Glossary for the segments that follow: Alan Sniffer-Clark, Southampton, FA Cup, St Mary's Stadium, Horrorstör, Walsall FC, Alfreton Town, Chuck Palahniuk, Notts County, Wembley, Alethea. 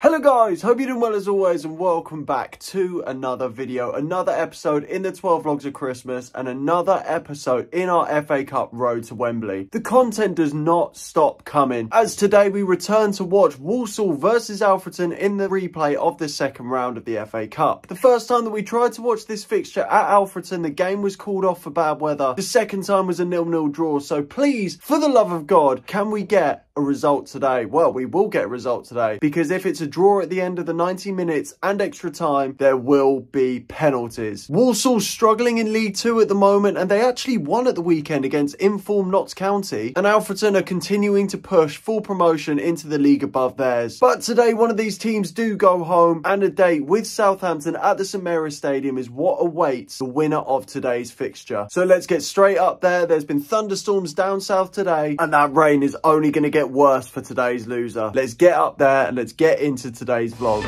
Hello guys, hope you're doing well as always and welcome back to another video, another episode in the 12 Vlogs of Christmas and another episode in our FA Cup road to Wembley. The content does not stop coming as today we return to watch Walsall versus Alfreton in the replay of the second round of the FA Cup. The first time that we tried to watch this fixture at Alfreton, the game was called off for bad weather. The second time was a 0-0 draw, so please, for the love of God, can we get a result today? Well, we will get a result today, because if it's a draw at the end of the 90 minutes and extra time, there will be penalties. Walsall struggling in League 2 at the moment, and they actually won at the weekend against informed Notts County, and Alfreton are continuing to push for promotion into the league above theirs. But today one of these teams do go home, and a date with Southampton at the St Mary's Stadium is what awaits the winner of today's fixture. So let's get straight up there. There's been thunderstorms down south today, and that rain is only going to get worse for today's loser. Let's get up there and let's get into today's vlog.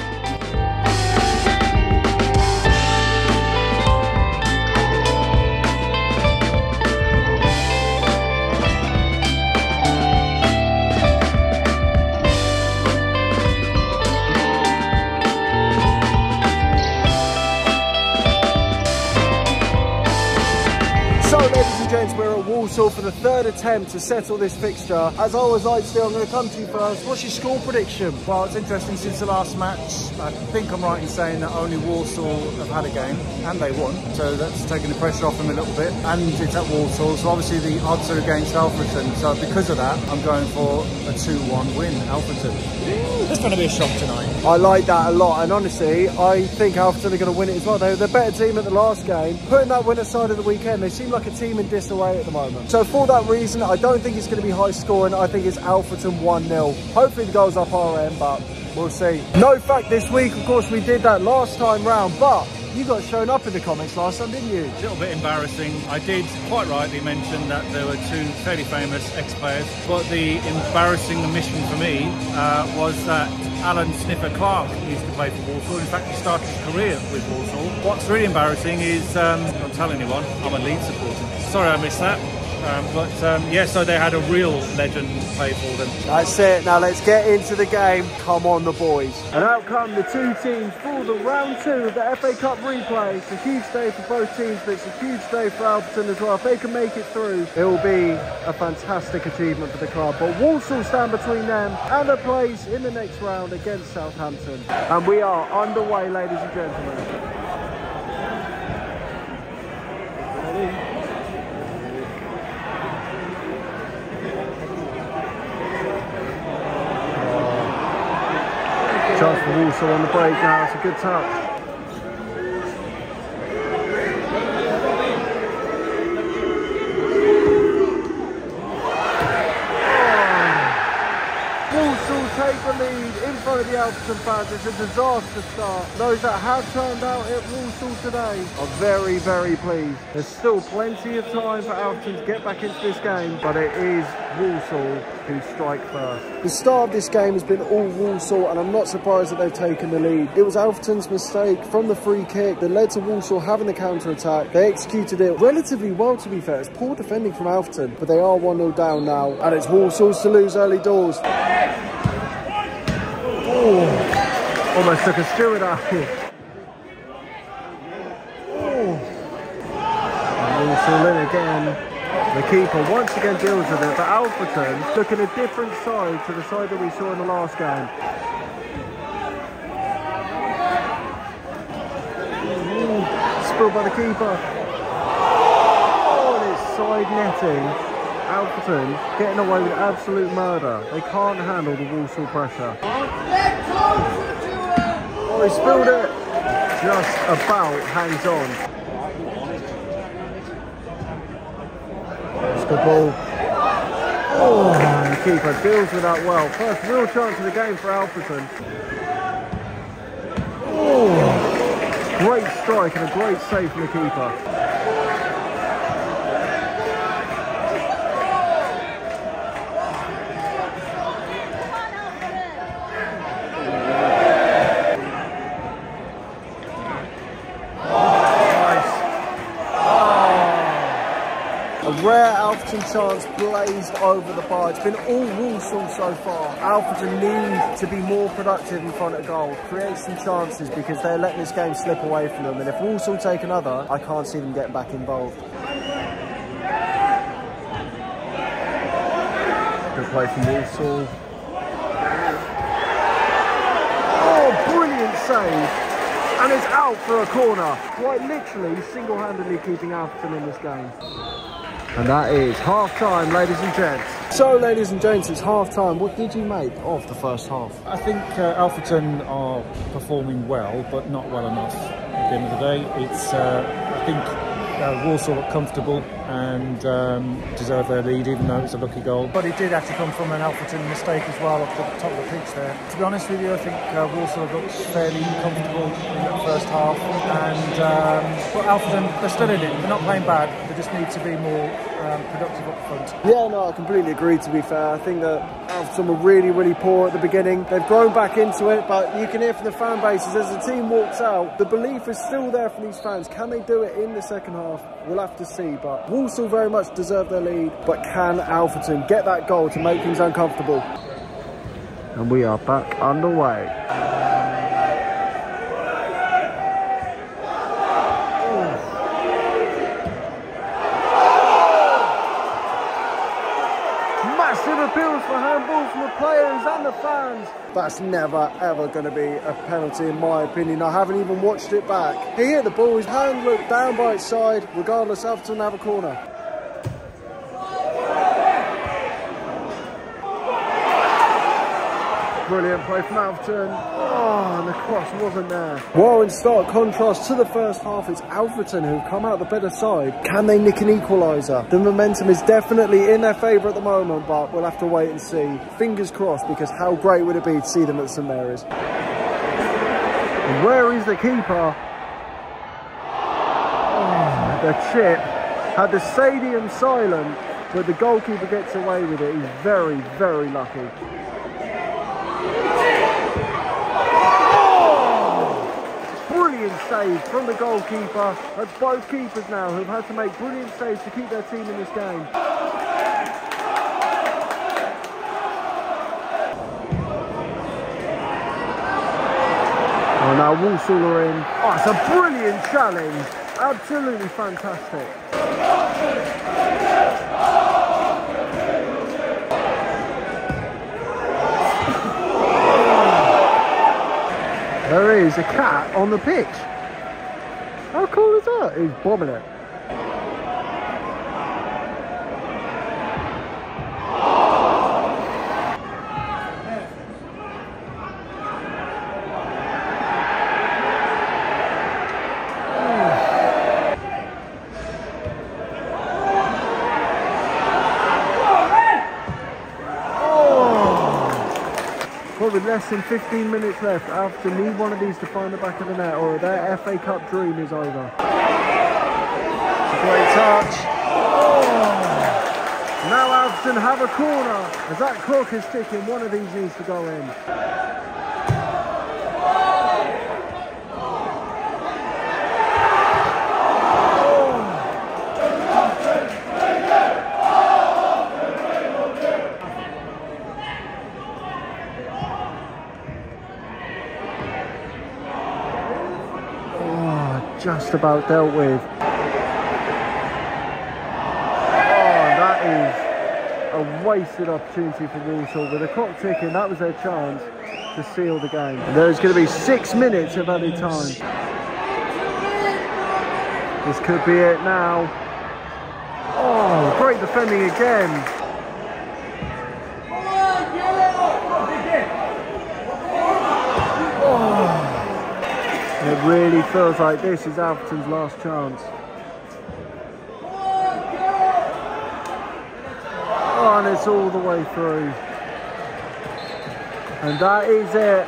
Walsall for the third attempt to settle this fixture. As always, I'm going to come to you first. What's your score prediction? Well, it's interesting. Since the last match, I think I'm right in saying that only Walsall have had a game, and they won. So that's taken the pressure off them a little bit. And it's at Walsall, so obviously the odds are against Alfreton. So because of that, I'm going for a 2-1 win, Alfreton. That's going to be a shock tonight. I like that a lot, and honestly, I think Alfreton are going to win it as well. They were the better team at the last game. Putting that win aside of the weekend, they seem like a team in disarray at the moment. So for that reason, I don't think it's going to be high scoring. I think it's Alfreton 1-0. Hopefully the goals up our end, but we'll see. No fact this week, of course, we did that last time round, but you got shown up in the comments last time, didn't you? A little bit embarrassing. I did quite rightly mention that there were two fairly famous ex-players, but the embarrassing omission for me was that Alan Sniffer-Clark used to play for Walsall. In fact, he started his career with Walsall. What's really embarrassing is, don't tell anyone, I'm a Leeds supporter. Sorry I missed that. Yeah, so they had a real legend play for them. That's it. Now let's get into the game. Come on, the boys. And out come the two teams for the round two of the FA Cup replay. It's a huge day for both teams, but it's a huge day for Alfreton as well. If they can make it through, it will be a fantastic achievement for the club. But Walsall stand between them and a place in the next round against Southampton. And we are underway, ladies and gentlemen. Chance for Walsall on the break now, it's a good touch. Walsall take the lead in front of the Alfreton fans. It's a disaster start. Those that have turned out at Walsall today are very, very pleased. There's still plenty of time for Alfreton to get back into this game, but it is Walsall who strike first. The start of this game has been all Walsall, and I'm not surprised that they've taken the lead. It was Alfreton's mistake from the free kick that led to Walsall having the counter-attack. They executed it relatively well, to be fair. It's poor defending from Alfreton, but they are 1-0 down now, and it's Walsall's to lose early doors. Oh, almost took a steward out here. Walsall in again. The keeper once again deals with it, but Alfreton looking a different side to the side that we saw in the last game. Spilled by the keeper. Oh, and it's side netting. Alfreton getting away with absolute murder. They can't handle the Walsall pressure. Oh, he spilled it. Just about hangs on. The ball. Oh, the keeper deals with that well. First real chance of the game for Alfreton. Oh, great strike and a great save from the keeper. Oh, nice. Oh. A rare Alfreton chance blazed over the bar. It's been all Walsall so far. Alfreton need to be more productive in front of goal, create some chances, because they're letting this game slip away from them. And if Walsall take another, I can't see them getting back involved. Good play from Walsall. Oh, brilliant save. And it's out for a corner. Quite literally single-handedly keeping Alfreton in this game. And that is half-time, ladies and gents. So, ladies and gents, it's half-time. What did you make of the first half? I think Alfreton are performing well, but not well enough at the end of the day. It's, I think Walsall look comfortable and deserve their lead, even though it's a lucky goal. But it did actually come from an Alfreton mistake as well, off the top of the pitch there. To be honest with you, I think Walsall looked fairly comfortable in that first half, and but Alfreton, they're still in it. They're not playing bad. They just need to be more productive up front. Yeah, no, I completely agree. To be fair, I think that Alfreton were really poor at the beginning. They've grown back into it, but you can hear from the fan bases as the team walks out, the belief is still there from these fans. Can they do it in the second half? We'll have to see, but Walsall very much deserve their lead. But can Alfreton get that goal to make things uncomfortable? And we are back underway. Massive appeals for handball from the players and the fans. That's never ever going to be a penalty in my opinion. I haven't even watched it back. He hit the ball, his hand looked down by its side. Regardless, Alfreton have a corner. Brilliant play from Alfreton. Oh, and the cross wasn't there. While in stark contrast to the first half, it's Alfreton who've come out the better side. Can they nick an equaliser? The momentum is definitely in their favour at the moment, but we'll have to wait and see. Fingers crossed, because how great would it be to see them at St Mary's? And where is the keeper? Oh, the chip had the stadium silent, but the goalkeeper gets away with it. He's very lucky. Save from the goalkeeper. That's both keepers now who've had to make brilliant saves to keep their team in this game. Oh, now Walsall are in. Oh, it's a brilliant challenge. Absolutely fantastic. There is a cat on the pitch. How cool is that? He's bombing it. With less than 15 minutes left, Alfreton need one of these to find the back of the net, or their FA Cup dream is over. Great touch. Oh. Now Alfreton have a corner, as that clock is ticking. One of these needs to go in. Just about dealt with. Oh, that is a wasted opportunity for Walsall. With the clock ticking, that was their chance to seal the game. And there's going to be 6 minutes of added time. This could be it now. Oh, great defending again. It really feels like this is Alfreton's last chance. Oh, and it's all the way through. And that is it.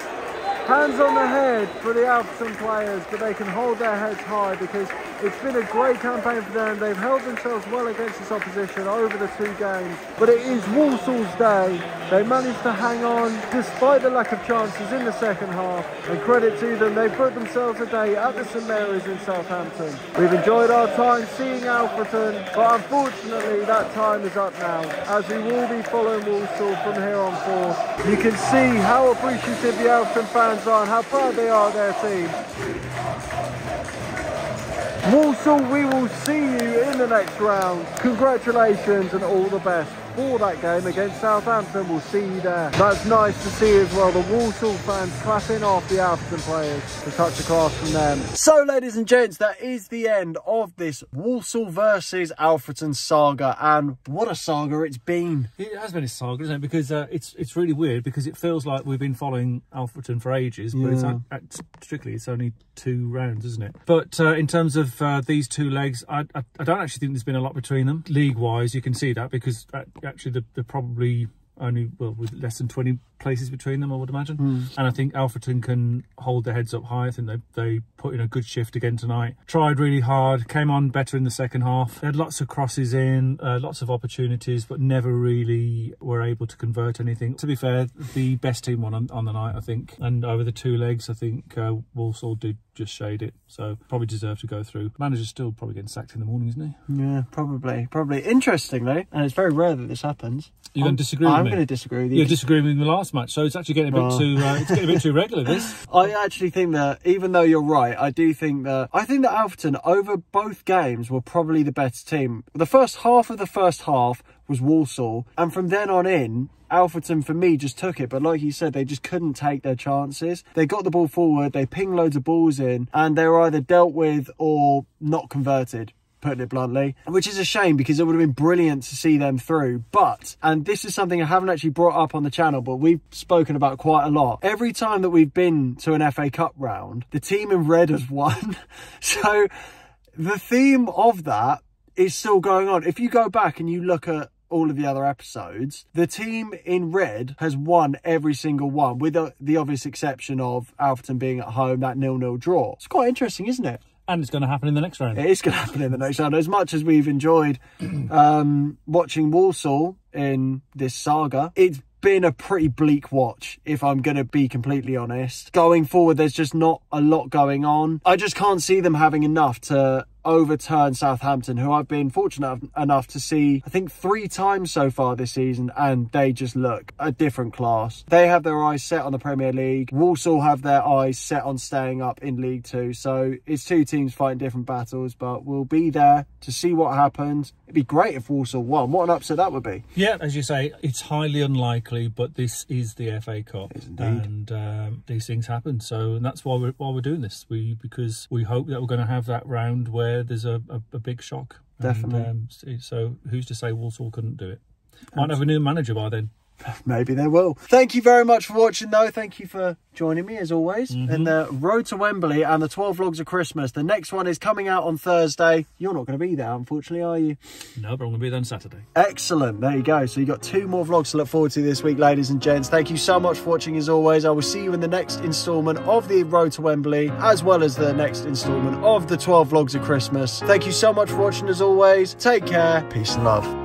Hands on the head for the Alfreton players, but they can hold their heads high because It's been a great campaign for them. They've held themselves well against this opposition over the two games. But it is Walsall's day. They managed to hang on despite the lack of chances in the second half. And credit to them, they put themselves a day at the St Mary's in Southampton. We've enjoyed our time seeing Alfreton, but unfortunately that time is up now, as we will be following Walsall from here on forth. You can see how appreciative the Alfreton fans are and how proud they are of their team. Walsall, we will see you in the next round. Congratulations and all the best for that game against Southampton. We'll see you there. That's nice to see as well. The Walsall fans clapping off the Alfreton players. It's such a class from them. So, ladies and gents, that is the end of this Walsall versus Alfreton saga. And what a saga it's been. It has been a saga, isn't it? Because it's really weird, because it feels like we've been following Alfreton for ages. But yeah, it's strictly, it's only two rounds, isn't it? But in terms of these two legs, I don't actually think there's been a lot between them. League-wise, you can see that, because actually they're probably only, well, with less than 20 places between them, I would imagine. And I think Alfreton can hold their heads up high. I think they put in a good shift again tonight. Tried really hard, came on better in the second half. They had lots of crosses in, lots of opportunities, but never really were able to convert anything. To be fair, the best team won on the night, I think. And over the two legs, I think Walsall did just shade it, so probably deserve to go through. Manager's still probably getting sacked in the morning, isn't he? Yeah, probably. Interestingly, and it's very rare that this happens. You're going to disagree with me? I'm going to disagree with you. You're disagreeing with me last match, so it's actually getting a bit too regular, this. I actually think that, even though you're right, I think that Alfreton over both games were probably the better team. The first half of the first half was Walsall, and from then on in, Alfreton for me just took it. But like you said, they just couldn't take their chances. They got the ball forward, they pinged loads of balls in, and they were either dealt with or not converted, putting it bluntly, which is a shame, because it would have been brilliant to see them through. But, and this is something I haven't actually brought up on the channel, but we've spoken about quite a lot, every time that we've been to an FA Cup round, the team in red has won. So the theme of that is still going on. If you go back and you look at all of the other episodes, the team in red has won every single one, with the obvious exception of Alfreton being at home, that 0-0 draw. It's quite interesting, isn't it? And it's going to happen in the next round. It is going to happen in the next round. As much as we've enjoyed watching Walsall in this saga, it's been a pretty bleak watch, if I'm going to be completely honest. Going forward, there's just not a lot going on. I just can't see them having enough to overturn Southampton, who I've been fortunate enough to see, I think, 3 times so far this season, and they just look a different class. They have their eyes set on the Premier League. Walsall have their eyes set on staying up in League Two. So it's two teams fighting different battles, but we'll be there to see what happens. It'd be great if Walsall won. What an upset that would be. Yeah, as you say, it's highly unlikely, but this is the FA Cup. And these things happen. So, and that's why we're doing this. Because we hope that we're going to have that round where there's a big shock. Definitely. So who's to say Walsall couldn't do it? Might have a new manager by then. Maybe they will. Thank you very much for watching, though. Thank you for joining me, as always. And the Road to Wembley and the 12 Vlogs of Christmas. The next one is coming out on Thursday. You're not going to be there, unfortunately, are you? No, but I'm going to be there on Saturday. Excellent. There you go. So you've got 2 more vlogs to look forward to this week, ladies and gents. Thank you so much for watching, as always. I will see you in the next instalment of the Road to Wembley, as well as the next instalment of the 12 Vlogs of Christmas. Thank you so much for watching, as always. Take care. Peace and love.